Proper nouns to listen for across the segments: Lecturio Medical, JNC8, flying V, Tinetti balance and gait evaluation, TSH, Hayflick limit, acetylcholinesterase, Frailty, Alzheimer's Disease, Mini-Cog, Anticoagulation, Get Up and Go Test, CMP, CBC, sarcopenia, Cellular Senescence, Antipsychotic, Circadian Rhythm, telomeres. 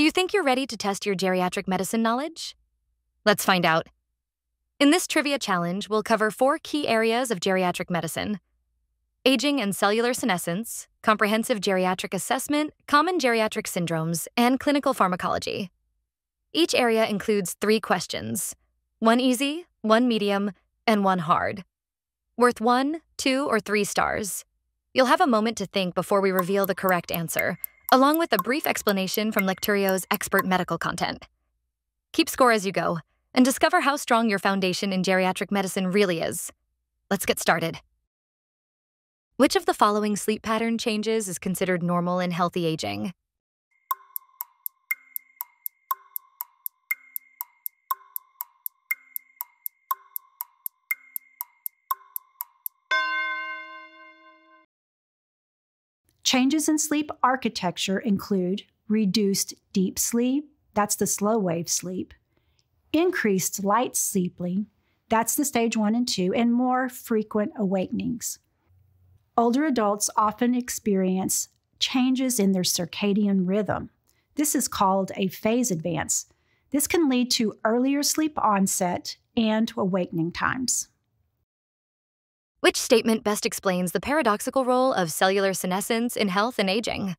Do you think you're ready to test your geriatric medicine knowledge? Let's find out. In this trivia challenge, we'll cover 4 key areas of geriatric medicine: aging and cellular senescence, comprehensive geriatric assessment, common geriatric syndromes, and clinical pharmacology. Each area includes 3 questions, 1 easy, 1 medium, and 1 hard, worth 1, 2, or 3 stars. You'll have a moment to think before we reveal the correct answer, along with a brief explanation from Lecturio's expert medical content. Keep score as you go, and discover how strong your foundation in geriatric medicine really is. Let's get started. Which of the following sleep pattern changes is considered normal in healthy aging? Changes in sleep architecture include reduced deep sleep, that's the slow wave sleep, increased light sleeping, that's the stage 1 and 2, and more frequent awakenings. Older adults often experience changes in their circadian rhythm. This is called a phase advance. This can lead to earlier sleep onset and awakening times. Which statement best explains the paradoxical role of cellular senescence in health and aging?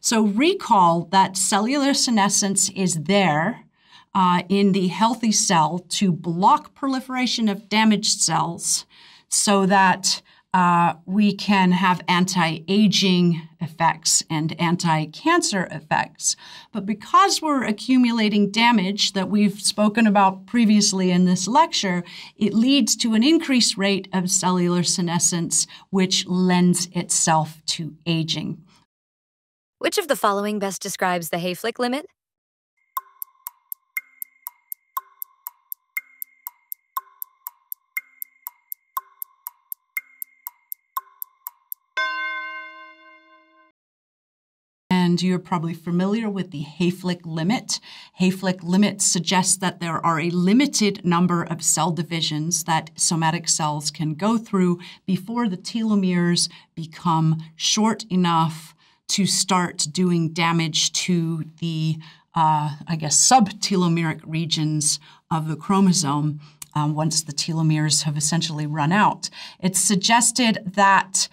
So recall that cellular senescence is there in the healthy cell to block proliferation of damaged cells so that we can have anti-aging effects and anti-cancer effects. But because we're accumulating damage that we've spoken about previously in this lecture, it leads to an increased rate of cellular senescence, which lends itself to aging. Which of the following best describes the Hayflick limit? And you're probably familiar with the Hayflick limit. Hayflick limit suggests that there are a limited number of cell divisions that somatic cells can go through before the telomeres become short enough to start doing damage to the, subtelomeric regions of the chromosome once the telomeres have essentially run out. It's suggested that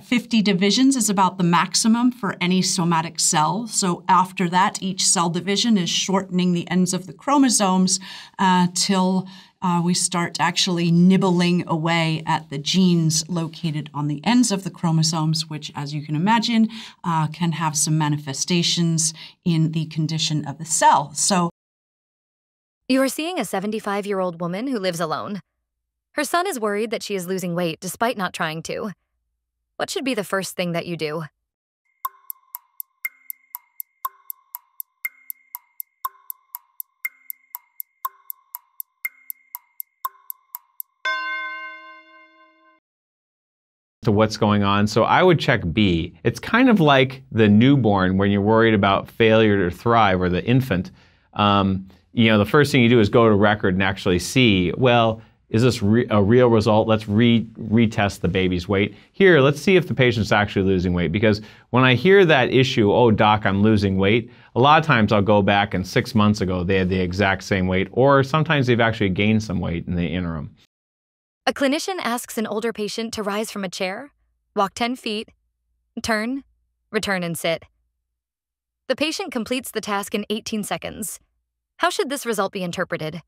50 divisions is about the maximum for any somatic cell. So after that, each cell division is shortening the ends of the chromosomes till we start actually nibbling away at the genes located on the ends of the chromosomes, which, as you can imagine, can have some manifestations in the condition of the cell. So you are seeing a 75-year-old woman who lives alone. Her son is worried that she is losing weight despite not trying to. What should be the first thing that you do? To what's going on. So I would check B. It's kind of like the newborn when you're worried about failure to thrive, or the infant. The first thing you do is go to record and actually see, well, is this a real result? Let's retest the baby's weight. Here, let's see if the patient's actually losing weight. Because when I hear that issue, oh, doc, I'm losing weight, a lot of times I'll go back and 6 months ago, they had the exact same weight, or sometimes they've actually gained some weight in the interim. A clinician asks an older patient to rise from a chair, walk 10 feet, turn, return and sit. The patient completes the task in 18 seconds. How should this result be interpreted?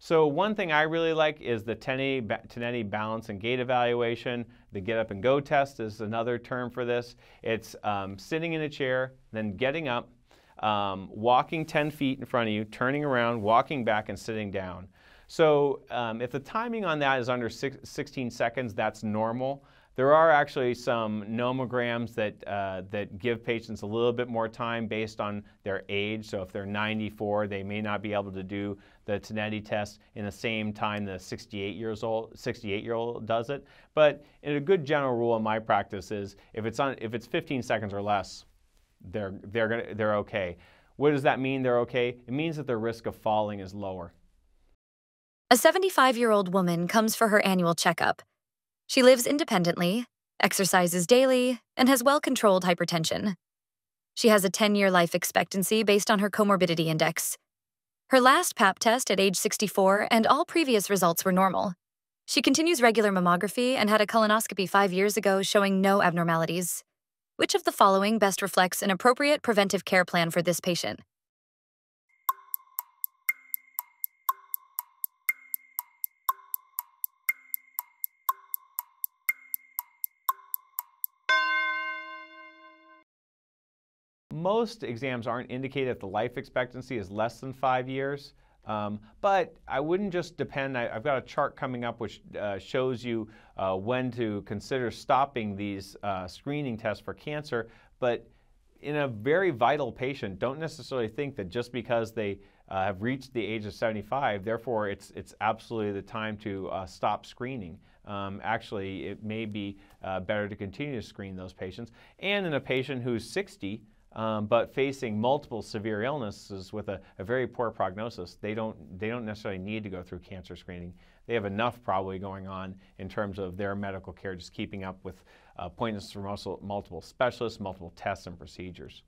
So one thing I really like is the Tinetti balance and gait evaluation. The Get Up and Go Test is another term for this. It's sitting in a chair, then getting up, walking 10 feet in front of you, turning around, walking back, and sitting down. So if the timing on that is under 16 seconds, that's normal. There are actually some nomograms that, that give patients a little bit more time based on their age. So if they're 94, they may not be able to do the Tinetti test in the same time the 68-year-old does it. But in a good general rule in my practice is if it's 15 seconds or less, they're okay. What does that mean they're okay? It means that their risk of falling is lower. A 75-year-old woman comes for her annual checkup. She lives independently, exercises daily, and has well-controlled hypertension. She has a 10-year life expectancy based on her comorbidity index. Her last Pap test at age 64 and all previous results were normal. She continues regular mammography and had a colonoscopy 5 years ago showing no abnormalities. Which of the following best reflects an appropriate preventive care plan for this patient? Most exams aren't indicated if the life expectancy is less than 5 years, but I wouldn't just depend. I've got a chart coming up which shows you when to consider stopping these screening tests for cancer, but in a very vital patient, don't necessarily think that just because they have reached the age of 75, therefore it's absolutely the time to stop screening. Actually, it may be better to continue to screen those patients. And in a patient who's 60, but facing multiple severe illnesses with a very poor prognosis, they don't necessarily need to go through cancer screening. They have enough probably going on in terms of their medical care, just keeping up with appointments from multiple specialists, multiple tests and procedures.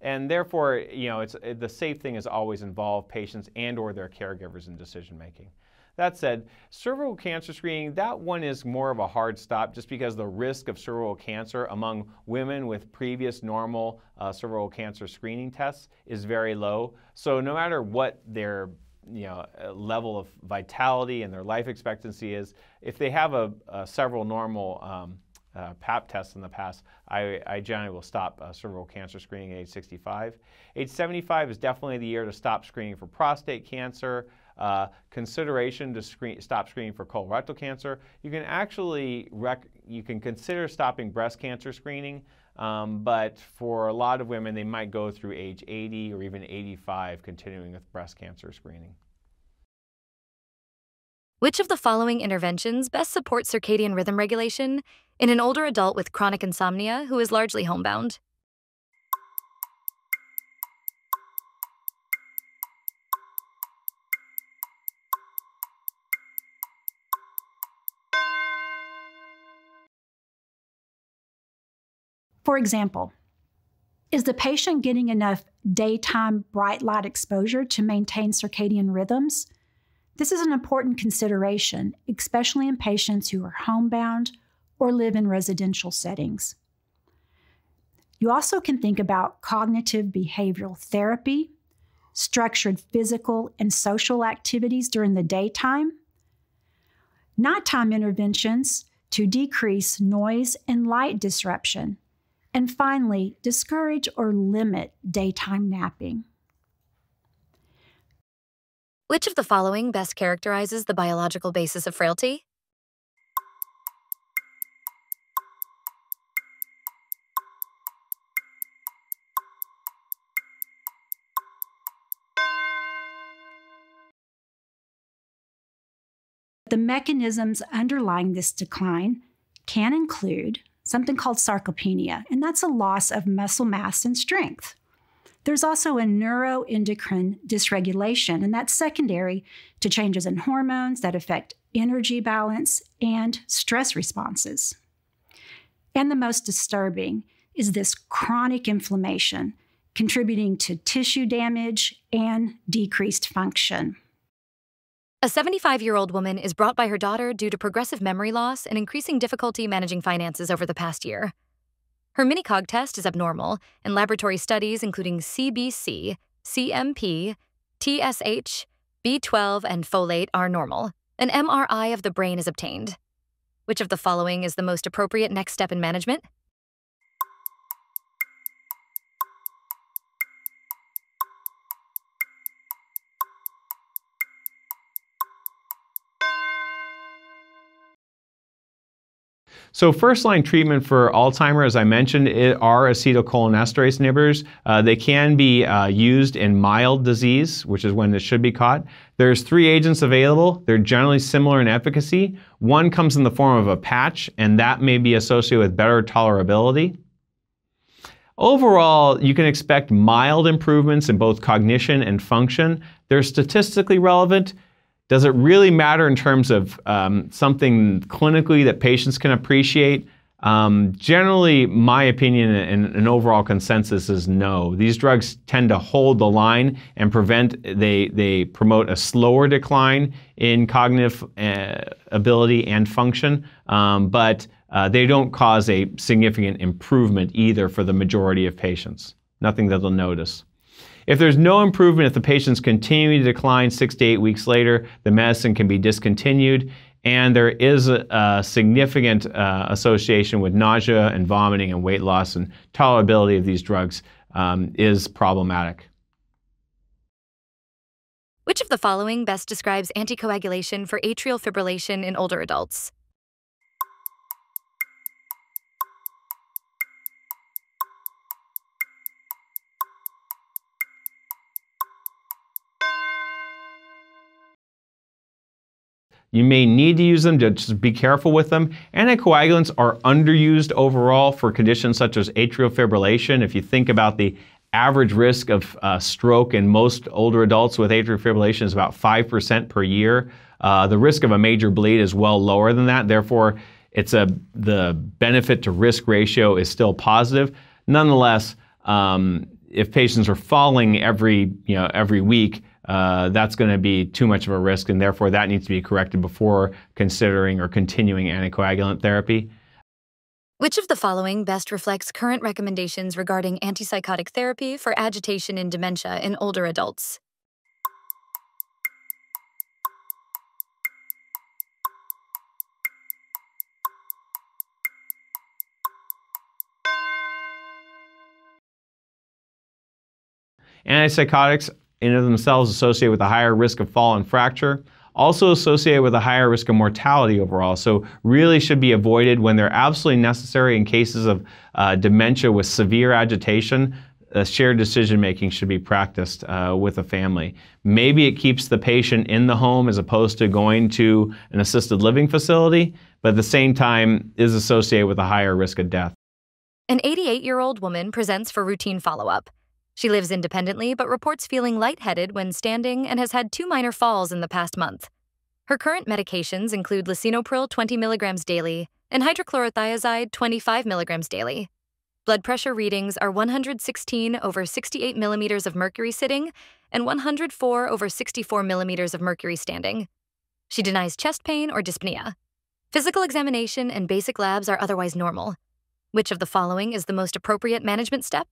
And therefore, you know, the safe thing is always involve patients and or their caregivers in decision making. That said, cervical cancer screening, that one is more of a hard stop just because the risk of cervical cancer among women with previous normal cervical cancer screening tests is very low. So no matter what their level of vitality and their life expectancy is, if they have a several normal Pap tests in the past, I generally will stop cervical cancer screening at age 65. Age 75 is definitely the year to stop screening for prostate cancer. Consideration to stop screening for colorectal cancer. You can actually consider stopping breast cancer screening, but for a lot of women, they might go through age 80 or even 85 continuing with breast cancer screening. Which of the following interventions best supports circadian rhythm regulation in an older adult with chronic insomnia who is largely homebound? For example, is the patient getting enough daytime bright light exposure to maintain circadian rhythms? This is an important consideration, especially in patients who are homebound or live in residential settings. You also can think about cognitive behavioral therapy, structured physical and social activities during the daytime, nighttime interventions to decrease noise and light disruption, and finally, discourage or limit daytime napping. Which of the following best characterizes the biological basis of frailty? The mechanisms underlying this decline can include something called sarcopenia, and that's a loss of muscle mass and strength. There's also a neuroendocrine dysregulation, and that's secondary to changes in hormones that affect energy balance and stress responses. And the most disturbing is this chronic inflammation, contributing to tissue damage and decreased function. A 75-year-old woman is brought by her daughter due to progressive memory loss and increasing difficulty managing finances over the past year. Her mini-cog test is abnormal, and laboratory studies including CBC, CMP, TSH, B12, and folate are normal. An MRI of the brain is obtained. Which of the following is the most appropriate next step in management? So first-line treatment for Alzheimer's, as I mentioned, are acetylcholinesterase inhibitors. They can be used in mild disease, which is when it should be caught. There's 3 agents available. They're generally similar in efficacy. One comes in the form of a patch, and that may be associated with better tolerability. Overall, you can expect mild improvements in both cognition and function. They're statistically relevant. Does it really matter in terms of something clinically that patients can appreciate? Generally, my opinion and an overall consensus is no. These drugs tend to hold the line and prevent, they promote a slower decline in cognitive ability and function, but they don't cause a significant improvement either for the majority of patients. Nothing that they'll notice. If there's no improvement, if the patients continue to decline 6 to 8 weeks later, the medicine can be discontinued, and there is a significant association with nausea and vomiting and weight loss, and tolerability of these drugs is problematic. Which of the following best describes anticoagulation for atrial fibrillation in older adults? You may need to use them, just be careful with them. Anticoagulants are underused overall for conditions such as atrial fibrillation. If you think about the average risk of stroke in most older adults with atrial fibrillation is about 5% per year. The risk of a major bleed is well lower than that. Therefore, the benefit to risk ratio is still positive. Nonetheless, if patients are falling every week, that's going to be too much of a risk, and therefore that needs to be corrected before considering or continuing anticoagulant therapy. Which of the following best reflects current recommendations regarding antipsychotic therapy for agitation in dementia in older adults? Antipsychotics in and of themselves associated with a higher risk of fall and fracture, also associated with a higher risk of mortality overall, so really should be avoided when they're absolutely necessary in cases of dementia with severe agitation. Shared decision-making should be practiced with a family. Maybe it keeps the patient in the home as opposed to going to an assisted living facility, but at the same time is associated with a higher risk of death. An 88-year-old woman presents for routine follow-up. She lives independently but reports feeling lightheaded when standing and has had 2 minor falls in the past month. Her current medications include lisinopril 20 milligrams daily and hydrochlorothiazide 25 milligrams daily. Blood pressure readings are 116/68 millimeters of mercury sitting and 104/64 millimeters of mercury standing. She denies chest pain or dyspnea. Physical examination and basic labs are otherwise normal. Which of the following is the most appropriate management step?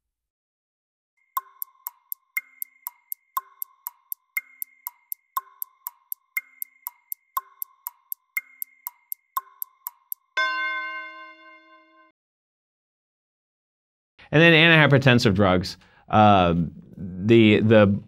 And then antihypertensive drugs. The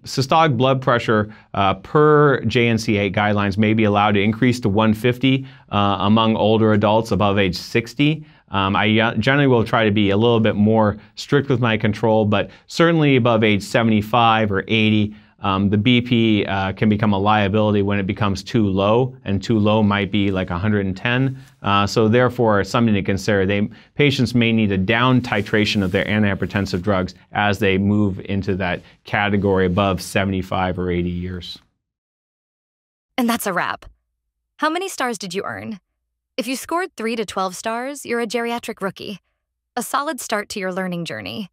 systolic blood pressure per JNC8 guidelines may be allowed to increase to 150 among older adults above age 60. I generally will try to be a little bit more strict with my control, but certainly above age 75 or 80, the BP can become a liability when it becomes too low, and too low might be like 110. So therefore, it's something to consider. Patients may need a down titration of their antihypertensive drugs as they move into that category above 75 or 80 years. And that's a wrap. How many stars did you earn? If you scored 3 to 12 stars, you're a geriatric rookie, a solid start to your learning journey.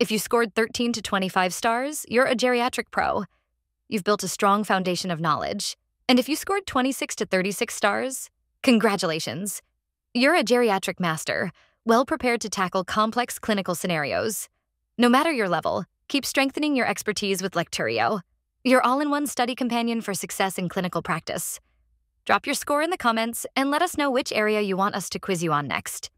If you scored 13 to 25 stars, you're a geriatric pro. You've built a strong foundation of knowledge. And if you scored 26 to 36 stars, congratulations. You're a geriatric master, well prepared to tackle complex clinical scenarios. No matter your level, keep strengthening your expertise with Lecturio, your all-in-one study companion for success in clinical practice. Drop your score in the comments and let us know which area you want us to quiz you on next.